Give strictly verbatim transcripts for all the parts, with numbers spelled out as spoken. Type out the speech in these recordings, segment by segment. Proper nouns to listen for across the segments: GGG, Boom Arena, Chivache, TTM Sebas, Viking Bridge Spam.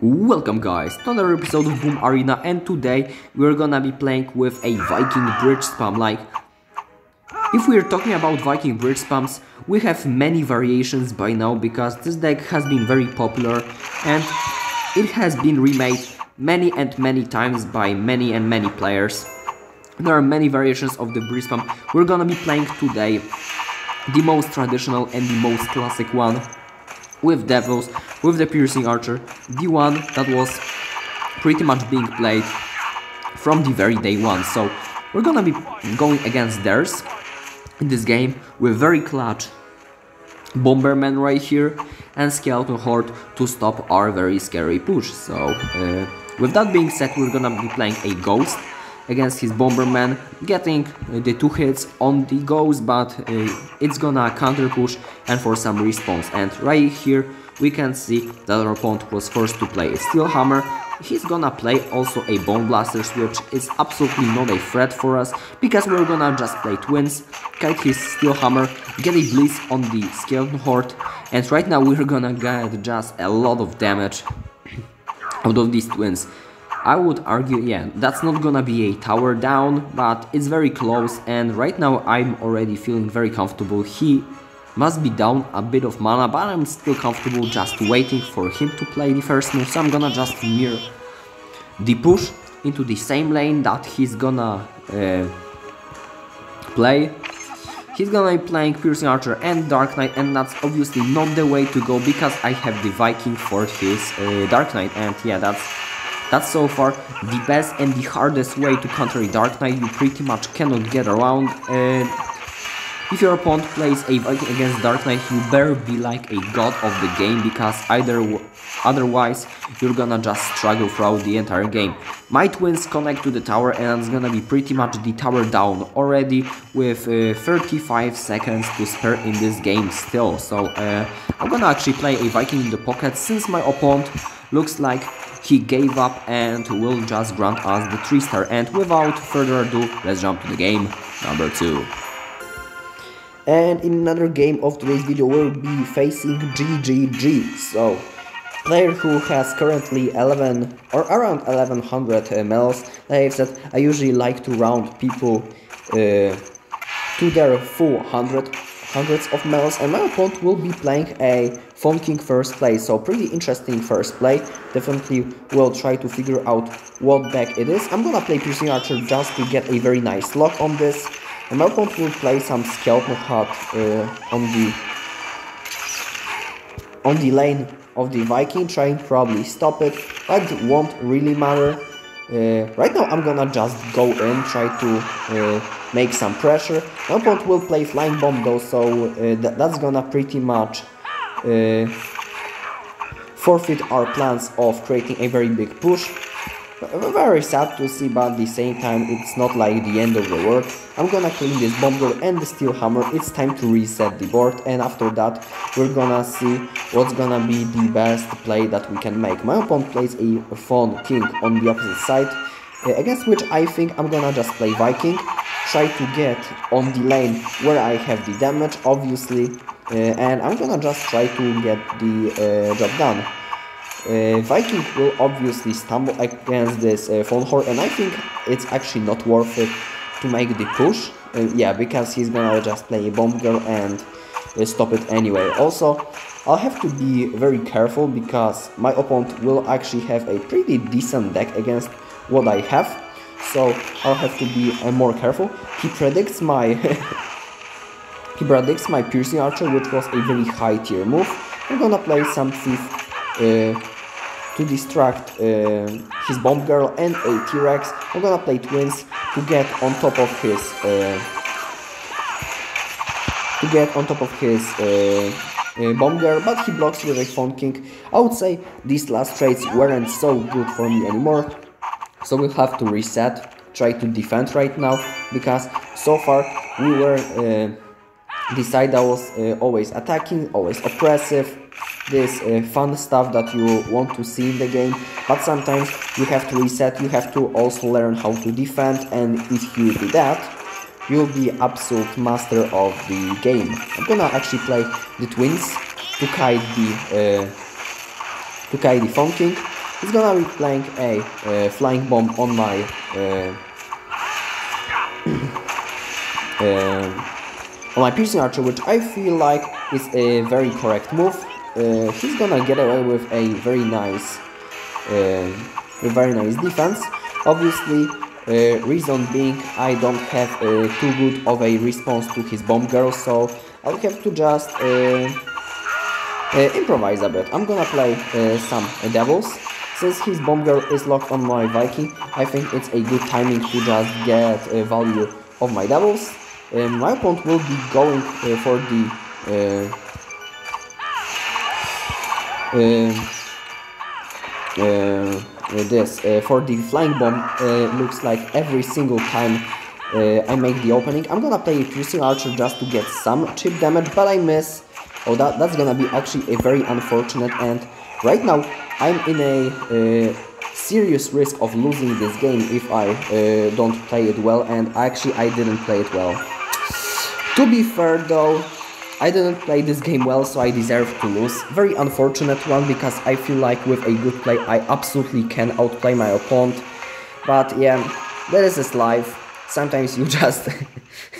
Welcome guys to another episode of Boom Arena, and today we're gonna be playing with a Viking Bridge Spam. Like, if we're talking about Viking Bridge Spams, we have many variations by now because this deck has been very popular and it has been remade many and many times by many and many players. There are many variations of the Bridge Spam. We're gonna be playing today the most traditional and the most classic one, with Devils, with the Piercing Archer, the one that was pretty much being played from the very day one. So we're gonna be going against theirs in this game with very clutch Bomberman right here and Skeleton Horde to stop our very scary push. So uh, with that being said, we're gonna be playing a Ghost against his Bomberman, getting uh, the two hits on the Ghost, but uh, it's gonna counter push and for some response. And right here we can see that our opponent was forced to play a Steel Hammer. He's gonna play also a Bone Blaster, which is absolutely not a threat for us because we're gonna just play Twins, kite his Steel Hammer, get a Blitz on the Skeleton Horde, and right now we're gonna get just a lot of damage out of these Twins. I would argue, yeah, that's not gonna be a tower down, but it's very close, and right now I'm already feeling very comfortable. He must be down a bit of mana, but I'm still comfortable just waiting for him to play the first move, so I'm gonna just mirror the push into the same lane that he's gonna uh, play. He's gonna be playing Piercing Archer and Dark Knight, and that's obviously not the way to go because I have the Viking for his uh, Dark Knight, and yeah, that's That's so far the best and the hardest way to counter a Dark Knight. You pretty much cannot get around. Uh, if your opponent plays a Viking against Dark Knight, you better be like a god of the game, because either otherwise you're gonna just struggle throughout the entire game. My Twins connect to the tower, and it's gonna be pretty much the tower down already with uh, thirty-five seconds to spare in this game still. So uh, I'm gonna actually play a Viking in the pocket, since my opponent looks like he gave up and will just grant us the three star. And without further ado, let's jump to the game number two. And in another game of today's video, we'll be facing G G G. So, player who has currently eleven or around eleven hundred uh, medals. Like I said, I usually like to round people uh, to their full hundred. Hundreds of medals, and my opponent will be playing a Phone King first play, so pretty interesting first play. Definitely will try to figure out what deck it is. I'm gonna play Piercing Archer just to get a very nice lock on this, and my opponent will play some Skeleton Horde uh, on the on the lane of the Viking, trying probably stop it, but it won't really matter. Uh, right now I'm gonna just go in, try to uh, make some pressure. My opponent will play Flying Bomb though, so uh, th that's gonna pretty much uh, forfeit our plans of creating a very big push. Very sad to see, but at the same time it's not like the end of the world. I'm gonna clean this Bomb Girl and the Steel Hammer. It's time to reset the board, and after that we're gonna see what's gonna be the best play that we can make. My opponent plays a Fawn King on the opposite side, uh, against which I think I'm gonna just play Viking, try to get on the lane where I have the damage, obviously, uh, and I'm gonna just try to get the uh, job done. Uh, Viking will obviously stumble against this uh, Phone Horde, and I think it's actually not worth it to make the push, uh, yeah, because he's gonna just play a Bomb Girl and uh, stop it anyway. Also, I'll have to be very careful because my opponent will actually have a pretty decent deck against what I have. So I'll have to be uh, more careful. He predicts my he predicts my Piercing Archer, which was a very high tier move. I'm gonna play some Thief uh, to distract uh, his Bomb Girl and a T-Rex. I'm gonna play Twins to get on top of his uh, to get on top of his uh, uh, Bomb Girl, but he blocks with a Phone King. I would say these last trades weren't so good for me anymore. So we'll have to reset, try to defend right now, because so far we were uh, the side that was uh, always attacking, always oppressive, this uh, fun stuff that you want to see in the game. But sometimes you have to reset, you have to also learn how to defend, and if you do that, you'll be absolute master of the game. I'm gonna actually play the Twins to kite the, uh, to kite the Phone King. He's gonna be playing a uh, flying bomb on my uh, uh, on my piercing archer, which I feel like is a very correct move. Uh, he's gonna get away with a very nice, uh, a very nice defense. Obviously, uh, reason being I don't have uh, too good of a response to his bomb girl, so I'll have to just uh, uh, improvise a bit. I'm gonna play uh, some uh, devils. Since his bomb girl is locked on my Viking, I think it's a good timing to just get uh, value of my devils. Uh, my opponent will be going uh, for the. Uh, Uh, uh, this uh, for the flying bomb uh, looks like every single time uh, I make the opening. I'm gonna play a piercing archer just to get some chip damage, but I miss. Oh, that that's gonna be actually a very unfortunate. And right now I'm in a uh, serious risk of losing this game if I uh, don't play it well. And actually I didn't play it well. To be fair though, I didn't play this game well, so I deserve to lose. Very unfortunate one, because I feel like with a good play I absolutely can outplay my opponent. But yeah, that is his life. Sometimes you just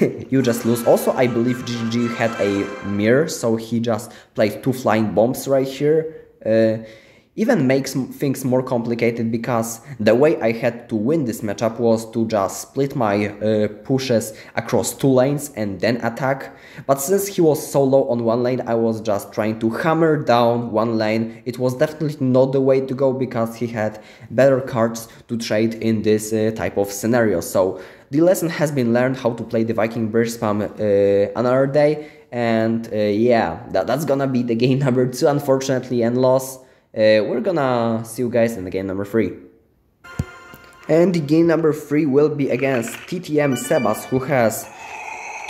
you just lose. Also, I believe G G G had a mirror, so he just played two flying bombs right here. Uh, even makes things more complicated, because the way I had to win this matchup was to just split my uh, pushes across two lanes and then attack. But since he was so low on one lane, I was just trying to hammer down one lane. It was definitely not the way to go, because he had better cards to trade in this uh, type of scenario. So the lesson has been learned, how to play the Viking Bridge Spam uh, another day. And uh, yeah, that, that's gonna be the game number two, unfortunately, and loss. Uh, we're gonna see you guys in the game number three. And the game number three will be against T T M Sebas, who has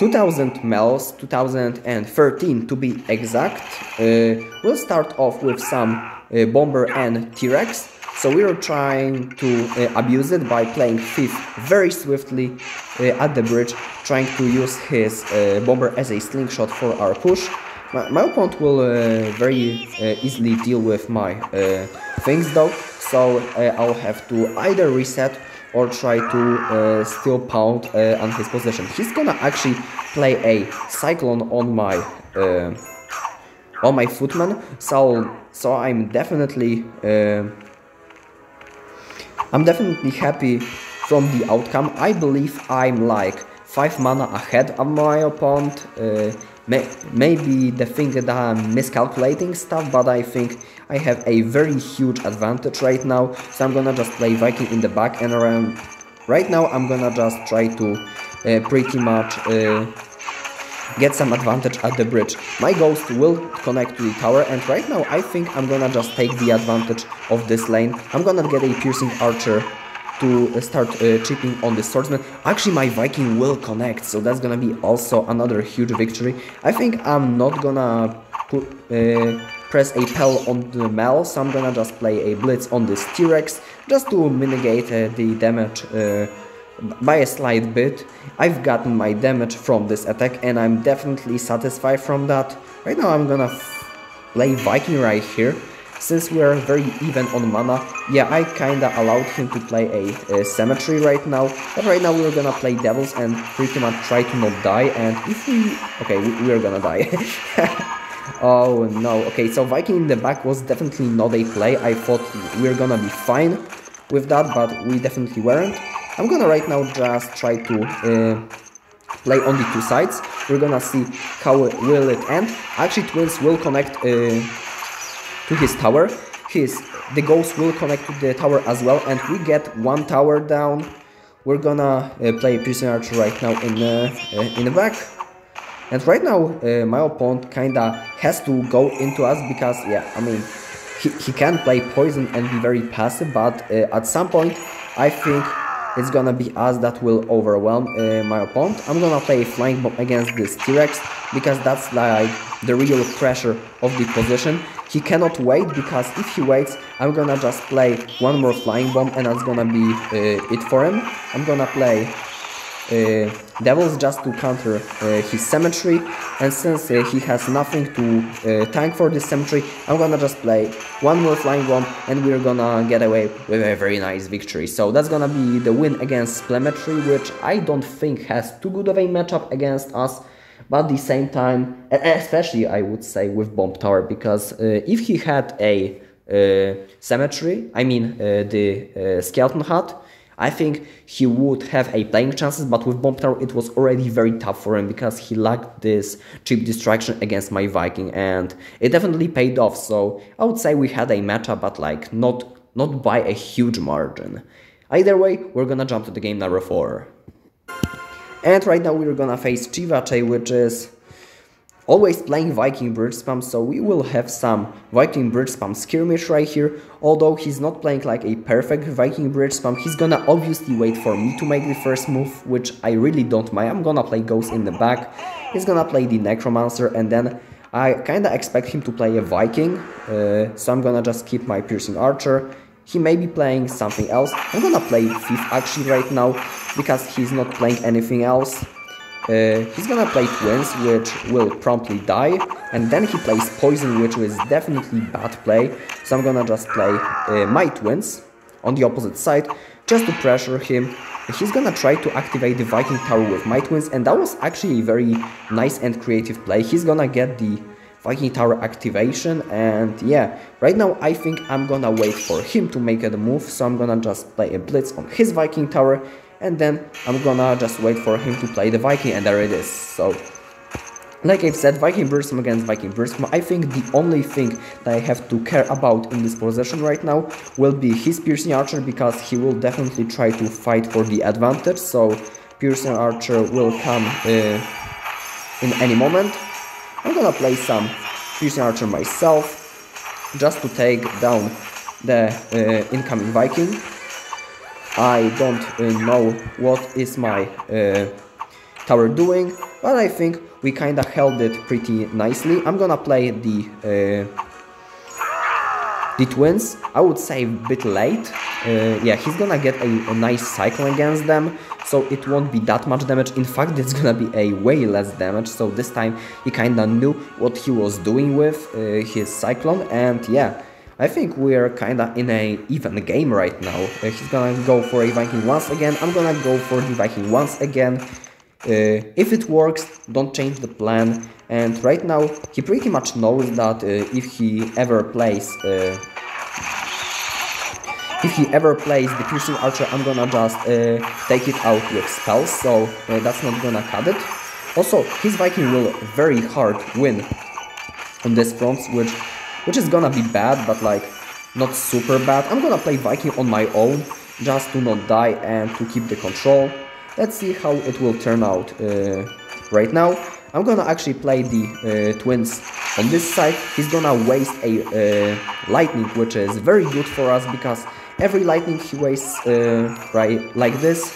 two thousand medals, two thousand thirteen to be exact. Uh, we'll start off with some uh, Bomber and T-Rex. So we are trying to uh, abuse it by playing fifth very swiftly uh, at the bridge, trying to use his uh, Bomber as a slingshot for our push. My, my opponent will uh, very uh, easily deal with my uh, things though, so uh, I'll have to either reset or try to uh, still pound uh, on his position. He's gonna actually play a cyclone on my uh, on my footman, so so I'm definitely uh, I'm definitely happy from the outcome. I believe I'm like five mana ahead of my opponent. Uh, Maybe the thing that I'm miscalculating stuff, but I think I have a very huge advantage right now, so I'm gonna just play Viking in the back and around. Right now I'm gonna just try to uh, pretty much uh, get some advantage at the bridge. My ghost will connect to the tower, and right now I think I'm gonna just take the advantage of this lane. I'm gonna get a piercing archer to start uh, chipping on the swordsman. Actually my Viking will connect, so that's gonna be also another huge victory. I think I'm not gonna put, uh, press a Pell on the Mel, so I'm gonna just play a Blitz on this T-Rex, just to mitigate uh, the damage uh, by a slight bit. I've gotten my damage from this attack and I'm definitely satisfied from that. Right now I'm gonna play Viking right here. Since we are very even on mana, yeah, I kinda allowed him to play a, a cemetery right now. But right now we're gonna play devils and pretty much try to not die. And if we... okay, we, we're gonna die. Oh no, okay, so Viking in the back was definitely not a play. I thought we were gonna be fine with that, but we definitely weren't. I'm gonna right now just try to... Uh, play on the two sides. We're gonna see how will it end. Actually, twins will connect... Uh, to his tower, his the ghost will connect to the tower as well, and we get one tower down. We're gonna uh, play piercing archer right now in uh, uh, in the back, and right now uh, my opponent kinda has to go into us because yeah, I mean he he can play poison and be very passive, but uh, at some point I think it's gonna be us that will overwhelm uh, my opponent. I'm gonna play a flying bomb against this T-Rex because that's like the real pressure of the position. He cannot wait, because if he waits, I'm gonna just play one more flying bomb and that's gonna be uh, it for him. I'm gonna play uh, devils just to counter uh, his cemetery, and since uh, he has nothing to uh, tank for this cemetery, I'm gonna just play one more flying bomb and we're gonna get away with a very nice victory. So that's gonna be the win against Splemetry, which I don't think has too good of a matchup against us. But at the same time, especially I would say with Bomb Tower, because uh, if he had a uh, cemetery, I mean uh, the uh, skeleton hut, I think he would have a playing chances, but with Bomb Tower it was already very tough for him because he lacked this cheap distraction against my Viking, and it definitely paid off. So I would say we had a matchup, but like not, not by a huge margin. Either way, we're gonna jump to the game number four. And right now we're gonna face Chivache, which is always playing Viking Bridge Spam, so we will have some Viking Bridge Spam skirmish right here. Although he's not playing like a perfect Viking Bridge Spam, he's gonna obviously wait for me to make the first move, which I really don't mind. I'm gonna play Ghost in the back, he's gonna play the Necromancer, and then I kinda expect him to play a Viking, uh, so I'm gonna just keep my Piercing Archer. He may be playing something else. I'm gonna play fifth actually right now, because he's not playing anything else. Uh, he's gonna play Twins, which will promptly die, and then he plays Poison, which is definitely bad play, so I'm gonna just play uh, my Twins on the opposite side, just to pressure him. He's gonna try to activate the Viking Tower with my Twins, and that was actually a very nice and creative play. He's gonna get the Viking Tower activation, and yeah, right now I think I'm gonna wait for him to make a move, so I'm gonna just play a Blitz on his Viking Tower, and then I'm gonna just wait for him to play the Viking, and there it is. So, like I've said, Viking Bridge Spam against Viking Bridge Spam, I think the only thing that I have to care about in this possession right now will be his Piercing Archer, because he will definitely try to fight for the advantage, so Piercing Archer will come uh, in any moment. I'm gonna play some Piercing Archer myself, just to take down the uh, incoming Viking. I don't uh, know what is my uh, tower doing, but I think we kinda held it pretty nicely. I'm gonna play the uh, the Twins, I would say a bit late. Uh, yeah, he's gonna get a, a nice cycle against them, so it won't be that much damage. In fact, it's gonna be a way less damage, so this time he kinda knew what he was doing with uh, his cyclone, and yeah, I think we're kinda in a even game right now. Uh, he's gonna go for a Viking once again, I'm gonna go for the Viking once again. Uh, if it works, don't change the plan, and right now he pretty much knows that uh, if he ever plays uh, if he ever plays the Piercing Archer, I'm gonna just uh, take it out with spells, so uh, that's not gonna cut it. Also, his Viking will very hard win on this front, which which is gonna be bad, but like not super bad. I'm gonna play Viking on my own, just to not die and to keep the control. Let's see how it will turn out uh, right now. I'm gonna actually play the uh, Twins on this side. He's gonna waste a uh, Lightning, which is very good for us, because every Lightning he wastes uh, right like this,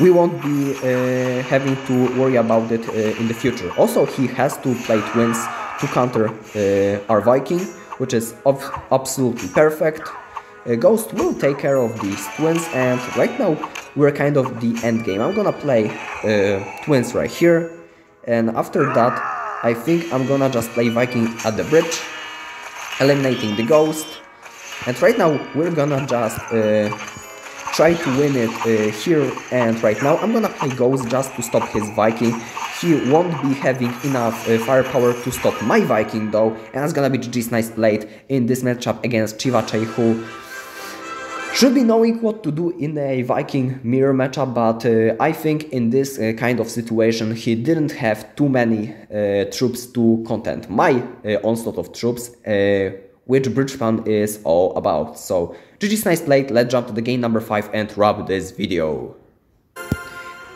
we won't be uh, having to worry about it uh, in the future. Also, he has to play Twins to counter uh, our Viking, which is absolutely perfect. Uh, Ghost will take care of these Twins, and right now we're kind of the end game. I'm gonna play uh, Twins right here, and after that I think I'm gonna just play Viking at the bridge, eliminating the Ghost, and right now we're gonna just uh, try to win it uh, here and right now. I'm gonna play Ghost just to stop his Viking. He won't be having enough uh, firepower to stop my Viking though, and that's gonna be G G's nice play in this matchup against Chivache, who should be knowing what to do in a Viking mirror matchup, but uh, I think in this uh, kind of situation he didn't have too many uh, troops to contend my uh, onslaught of troops, uh, which Bridge Spam is all about. So G G's nice play, let's jump to the game number five and wrap this video.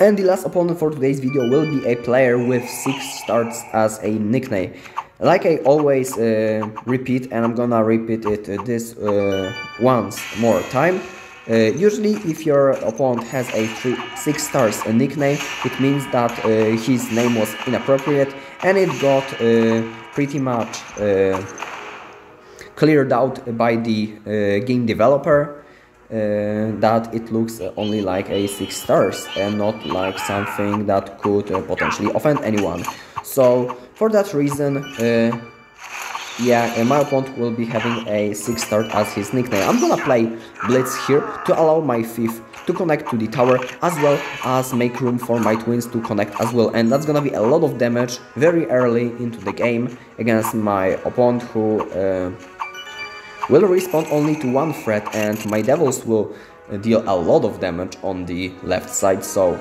And the last opponent for today's video will be a player with six starts as a nickname. Like I always uh, repeat, and I'm gonna repeat it uh, this uh, once more time. Uh, usually if your opponent has a three, six stars a nickname, it means that uh, his name was inappropriate and it got uh, pretty much uh, cleared out by the uh, game developer. Uh, that it looks uh, only like a six stars and not like something that could uh, potentially offend anyone. So for that reason, uh, yeah, uh, my opponent will be having a six star as his nickname. I'm gonna play blitz here to allow my thief to connect to the tower, as well as make room for my twins to connect as well, and that's gonna be a lot of damage very early into the game against my opponent, who uh, will respond only to one threat, and my devils will deal a lot of damage on the left side. So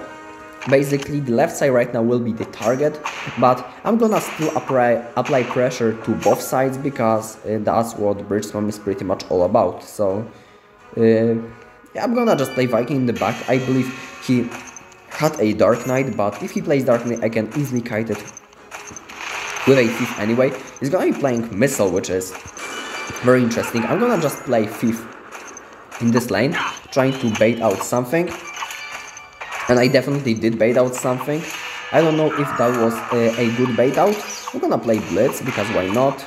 basically the left side right now will be the target, but I'm gonna still apply, apply pressure to both sides, because uh, that's what Bridge Spam is pretty much all about. So uh, yeah, I'm gonna just play Viking in the back. I believe he had a Dark Knight, but if he plays Dark Knight I can easily kite it with a Thief anyway. He's gonna be playing Missile, which is very interesting. I'm gonna just play Thief in this lane, trying to bait out something, and I definitely did bait out something. I don't know if that was uh, a good bait out. I'm gonna play blitz, because why not?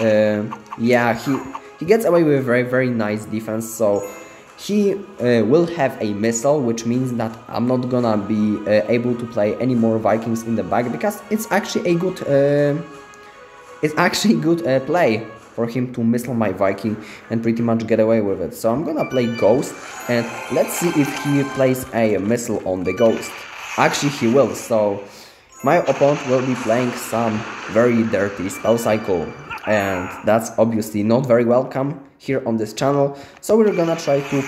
Uh, yeah, he he gets away with a very very nice defense, so he uh, will have a missile, which means that I'm not gonna be uh, able to play any more Vikings in the back, because it's actually a good uh, it's actually good uh, play for him to missile my Viking and pretty much get away with it. So I'm gonna play Ghost, and let's see if he plays a missile on the Ghost. Actually he will, so my opponent will be playing some very dirty spell cycle, and that's obviously not very welcome here on this channel. So we're gonna try to...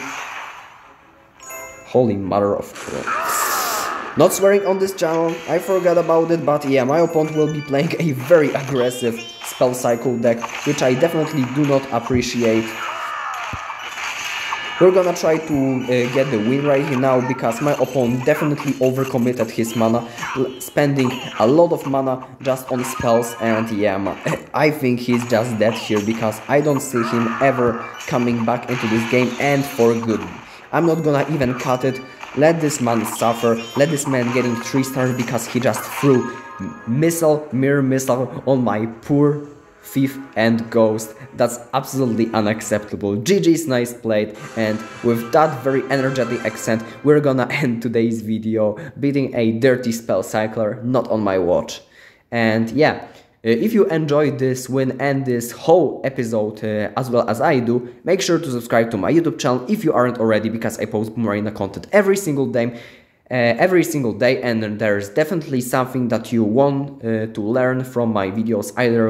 Holy mother of... Not swearing on this channel, I forgot about it, but yeah, my opponent will be playing a very aggressive spell cycle deck, which I definitely do not appreciate. We're gonna try to uh, get the win right here now, because my opponent definitely overcommitted his mana, spending a lot of mana just on spells, and yeah, I think he's just dead here, because I don't see him ever coming back into this game, and for good. I'm not gonna even cut it. Let this man suffer, let this man getting three stars, because he just threw missile, mirror missile on my poor thief and Ghost. That's absolutely unacceptable. G G's, nice played, and with that very energetic accent we're gonna end today's video, beating a dirty spell cycler, not on my watch. And yeah, if you enjoyed this win and this whole episode uh, as well as I do, make sure to subscribe to my YouTube channel if you aren't already, because I post Boom Arena content every single day, uh, every single day, and there's definitely something that you want uh, to learn from my videos, either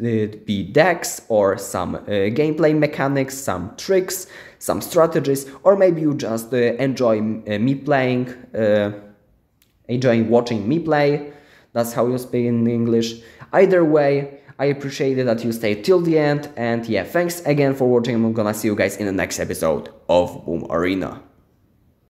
it be decks or some uh, gameplay mechanics, some tricks, some strategies, or maybe you just uh, enjoy uh, me playing, uh, enjoying watching me play. That's how you speak in English. Either way, I appreciate that you stayed till the end, and yeah, thanks again for watching. I'm gonna see you guys in the next episode of Boom Arena.